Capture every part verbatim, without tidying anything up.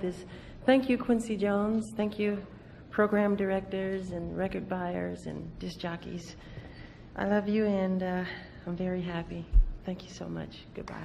have this. Thank you, Quincy Jones. Thank you, program directors and record buyers and disc jockeys. I love you, and uh, I'm very happy. Thank you so much. Goodbye.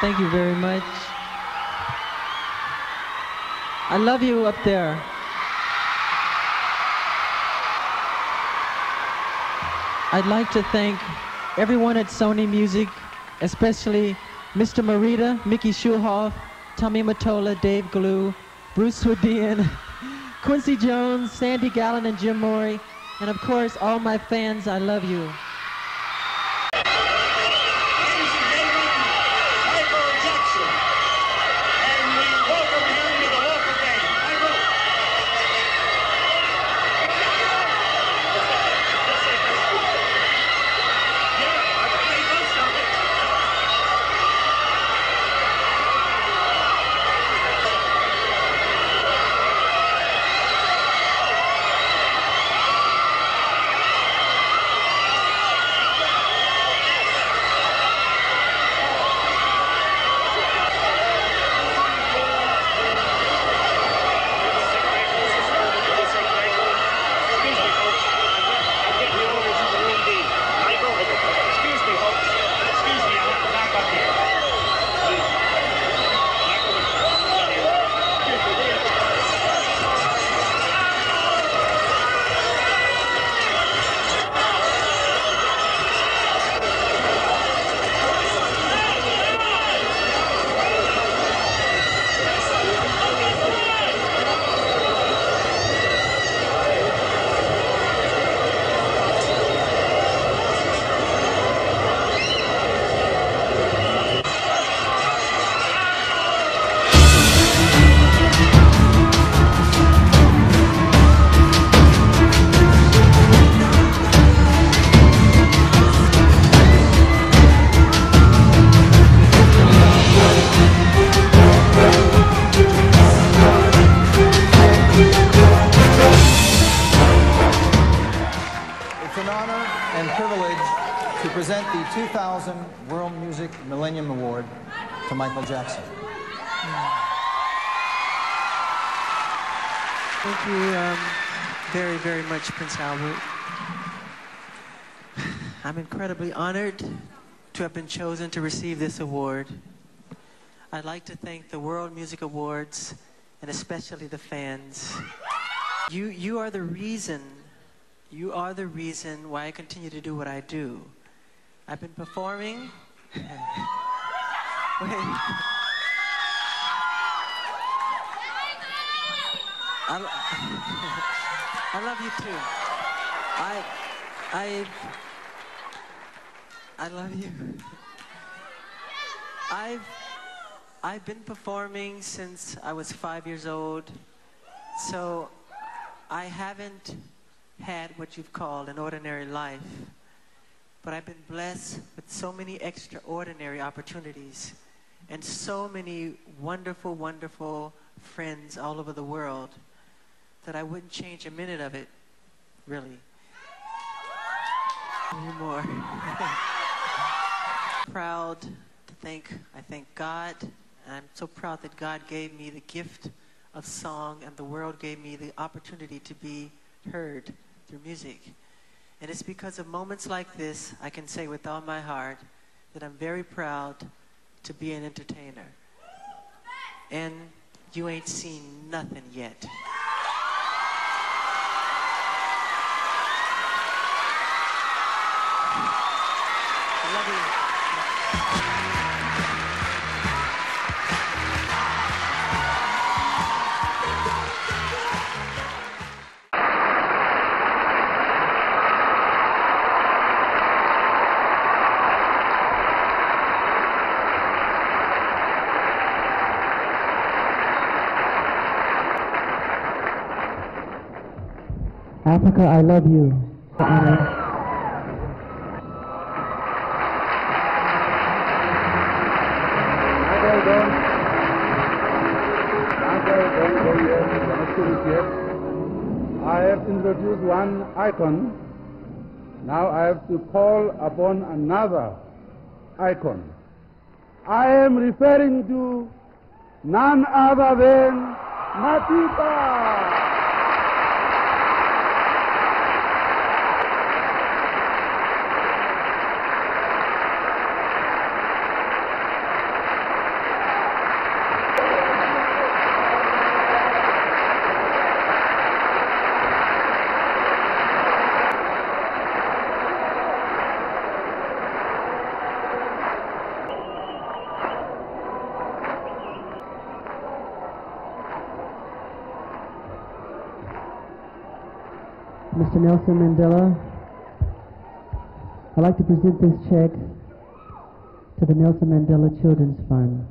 Thank you very much. I love you up there. I'd like to thank everyone at Sony Music, especially Mister Marita, Mickey Shulhoff, Tommy Mottola, Dave Glue, Bruce Houdin, Quincy Jones, Sandy Gallon, and Jim Morey, and of course, all my fans. I love you. two thousand World Music Millennium Award to Michael Jackson. Thank you um, very, very much, Prince Albert. I'm incredibly honored to have been chosen to receive this award. I'd like to thank the World Music Awards and especially the fans. You, you are the reason, you are the reason why I continue to do what I do. I've been performing. I, I love you too. I, I, I love you. I've, I've been performing since I was five years old, so I haven't had what you've called an ordinary life. But I've been blessed with so many extraordinary opportunities and so many wonderful, wonderful friends all over the world that I wouldn't change a minute of it, really. Anymore. Proud to thank, I thank God, and I'm so proud that God gave me the gift of song and the world gave me the opportunity to be heard through music. And it's because of moments like this, I can say with all my heart that I'm very proud to be an entertainer. And you ain't seen nothing yet. I love you. Africa, I love you. And, I have introduced one icon. Now I have to call upon another icon. I am referring to none other than Matipa. Mister Nelson Mandela, I'd like to present this check to the Nelson Mandela Children's Fund.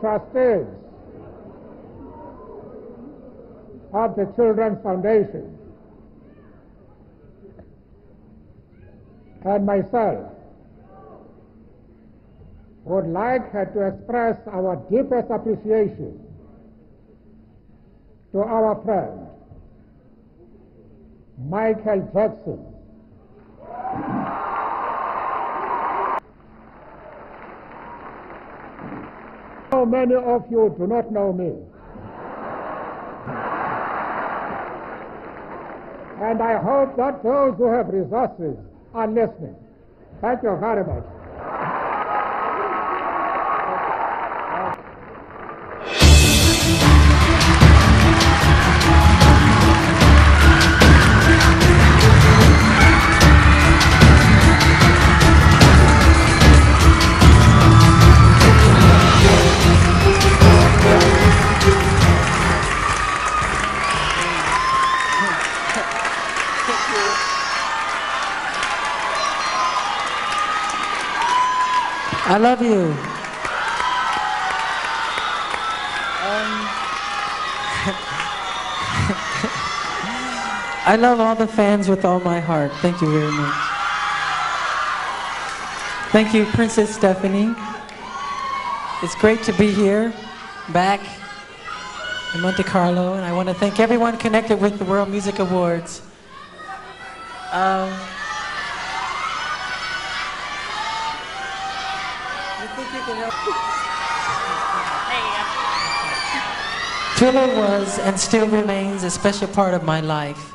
Trustees of the Children's Foundation and myself would like to express our deepest appreciation to our friend Michael Jackson, many of you do not know me, and I hope that those who have resources are listening. Thank you very much. I love you. Um, I love all the fans with all my heart. Thank you very much. Thank you, Princess Stephanie. It's great to be here, back in Monte Carlo, and I want to thank everyone connected with the World Music Awards. Um, Triller was and still remains a special part of my life.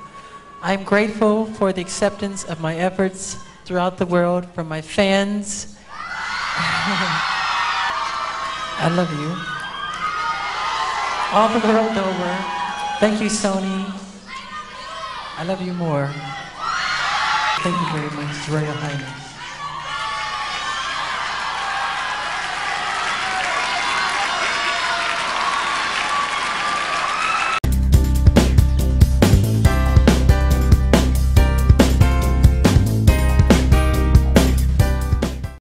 I am grateful for the acceptance of my efforts throughout the world from my fans. I love you. All the world over. Thank you, Sony. I love you more. Thank you very much, Royal Highness.